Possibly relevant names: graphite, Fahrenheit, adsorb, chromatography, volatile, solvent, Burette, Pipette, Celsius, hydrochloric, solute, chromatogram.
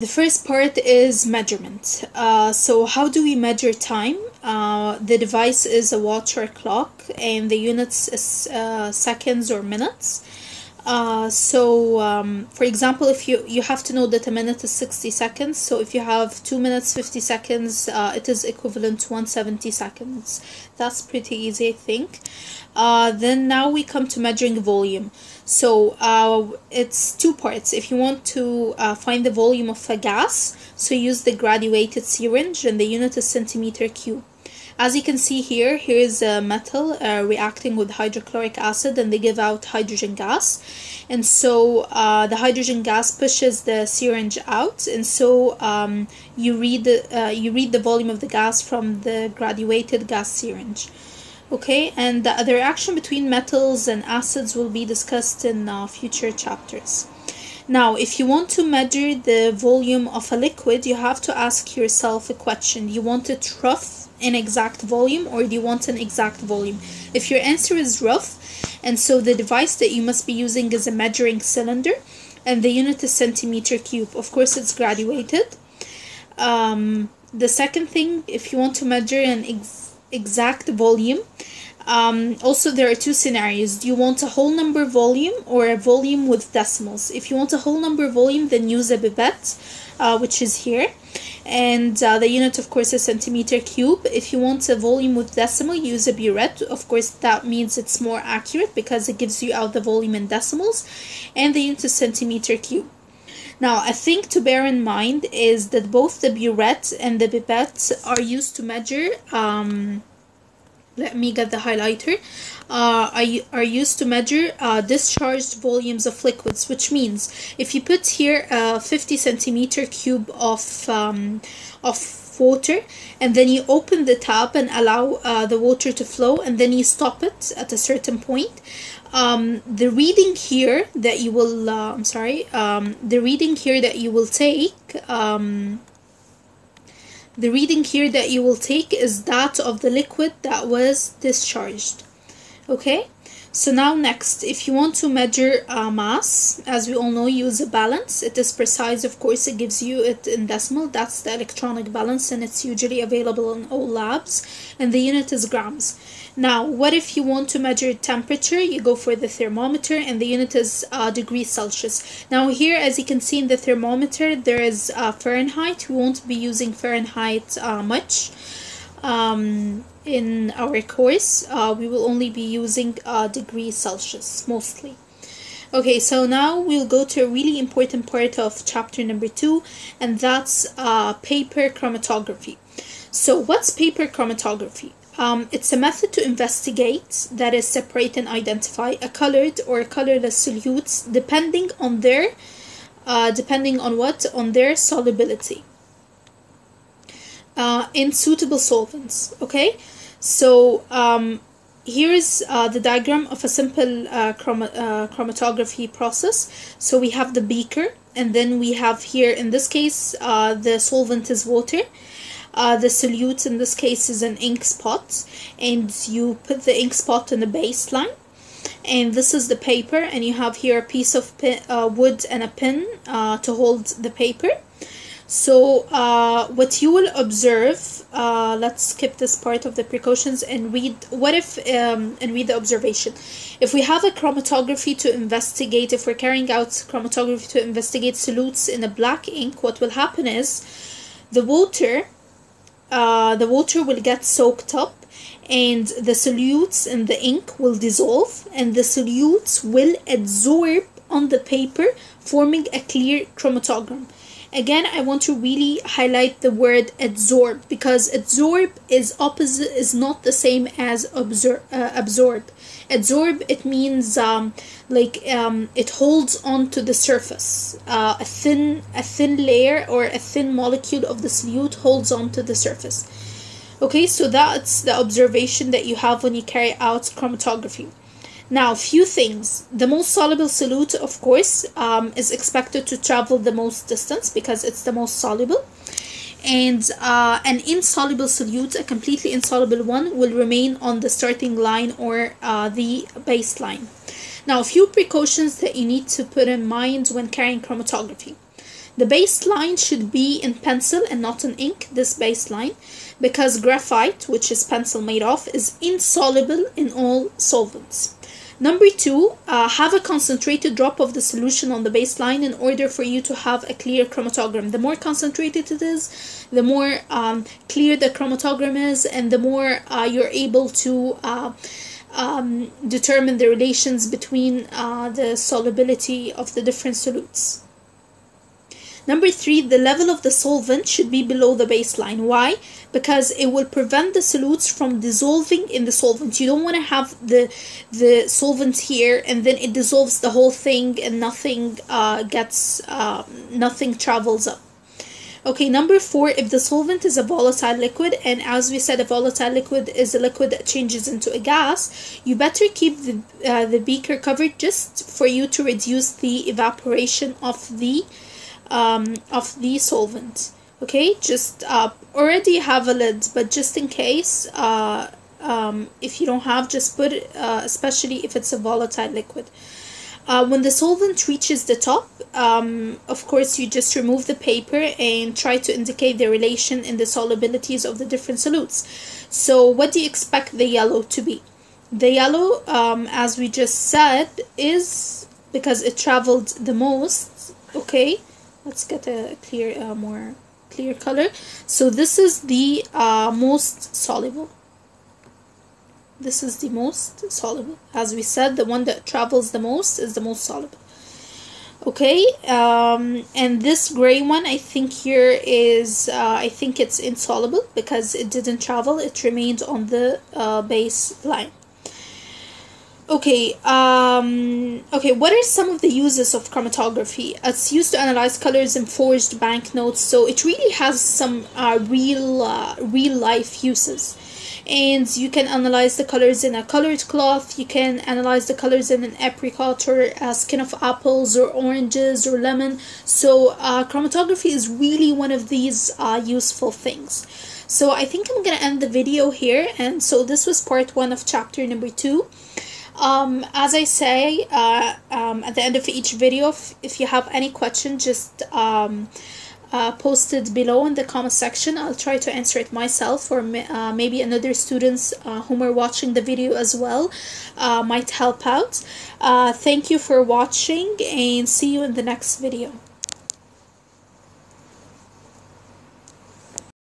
The first part is measurement. So how do we measure time? The device is a watch or clock, and the units is seconds or minutes. For example, if you have to know that a minute is 60 seconds, so if you have 2 minutes 50 seconds, it is equivalent to 170 seconds. That's pretty easy, I think. Then now we come to measuring volume. So it's two parts. If you want to find the volume of a gas, so use the graduated syringe, and the unit is centimeter cube. As you can see here is a metal reacting with hydrochloric acid, and they give out hydrogen gas. And so the hydrogen gas pushes the syringe out, and so you read the volume of the gas from the graduated gas syringe. Okay, and the interaction between metals and acids will be discussed in future chapters. Now, if you want to measure the volume of a liquid, you have to ask yourself a question. Do you want it rough and exact volume, or do you want an exact volume? If your answer is rough, and so the device that you must be using is a measuring cylinder, and the unit is centimeter cube. Of course, it's graduated. The second thing, if you want to measure an exact volume, also there are two scenarios. Do you want a whole number volume or a volume with decimals? If you want a whole number volume, then use a pipette, which is here, and the unit of course is centimeter cube. If you want a volume with decimal, use a burette. Of course, that means it's more accurate because it gives you out the volume in decimals, and the unit is centimeter cube. Now, a thing to bear in mind is that both the burette and the pipette are used to measure let me get the highlighter, are used to measure discharged volumes of liquids, which means if you put here 50 centimeter cube of water, and then you open the tap and allow the water to flow, and then you stop it at a certain point, the reading here that you will the reading here that you will take is that of the liquid that was discharged. Okay, so now next, if you want to measure mass, as we all know, use a balance. It is precise, of course, it gives you it in decimal. That's the electronic balance, and it's usually available in all labs, and the unit is grams. Now, what if you want to measure temperature? You go for the thermometer, and the unit is degrees Celsius. Now here, as you can see in the thermometer, there is Fahrenheit. We won't be using Fahrenheit much in our course. We will only be using degrees Celsius mostly. Okay, so now we'll go to a really important part of chapter number 2, and that's paper chromatography. So what's paper chromatography? It's a method to investigate, that is, separate and identify a colored or colorless solutes depending on their solubility in suitable solvents. Okay, so here is the diagram of a simple chromatography process. So we have the beaker, and then we have here, in this case, the solvent is water. The solute in this case is an ink spot, and you put the ink spot in the baseline, and this is the paper, and you have here a piece of wood and a pin to hold the paper. So what you will observe, let's skip this part of the precautions and read read the observation. If we have a chromatography to investigate, if we're carrying out chromatography to investigate solutes in a black ink, what will happen is the water will get soaked up, and the solutes in the ink will dissolve, and the solutes will adsorb on the paper, forming a clear chromatogram. Again, I want to really highlight the word adsorb, because adsorb is not the same as absorb. Adsorb, it means it holds onto the surface. A thin layer or a thin molecule of the solute holds onto the surface. Okay, so that's the observation that you have when you carry out chromatography. Now, few things. The most soluble solute, of course, is expected to travel the most distance because it's the most soluble. And an insoluble solute, a completely insoluble one, will remain on the starting line or the baseline. Now, a few precautions that you need to put in mind when carrying chromatography. The baseline should be in pencil and not in ink, this baseline, because graphite, which is pencil made of, is insoluble in all solvents. Number two, have a concentrated drop of the solution on the baseline in order for you to have a clear chromatogram. The more concentrated it is, the more clear the chromatogram is, and the more you're able to determine the relations between the solubility of the different solutes. Number three, the level of the solvent should be below the baseline. Why? Because it will prevent the solutes from dissolving in the solvent. You don't want to have the solvent here and then it dissolves the whole thing and nothing nothing travels up. Okay, number four, if the solvent is a volatile liquid, and as we said, a volatile liquid is a liquid that changes into a gas, you better keep the beaker covered just for you to reduce the evaporation of the solvent. Okay, just already have a lid, but just in case, if you don't have, just put, especially if it's a volatile liquid. When the solvent reaches the top, of course, you just remove the paper and try to indicate the relation in the solubilities of the different solutes. So what do you expect the yellow to be? The yellow, as we just said, is because it traveled the most. Okay, let's get a clear, more clear color. So this is the most soluble. This is the most soluble. As we said, the one that travels the most is the most soluble. Okay, and this gray one, I think here is, I think it's insoluble because it didn't travel. It remained on the baseline. Okay, what are some of the uses of chromatography? It's used to analyze colors in forged banknotes, so it really has some real-life uses. And you can analyze the colors in a colored cloth, you can analyze the colors in an apricot or a skin of apples or oranges or lemon. So chromatography is really one of these useful things. So I think I'm gonna end the video here, and so this was part one of chapter number two. As I say at the end of each video, if you have any question, just post it below in the comment section. I'll try to answer it myself, or maybe another students whom are watching the video as well might help out. Thank you for watching, and see you in the next video.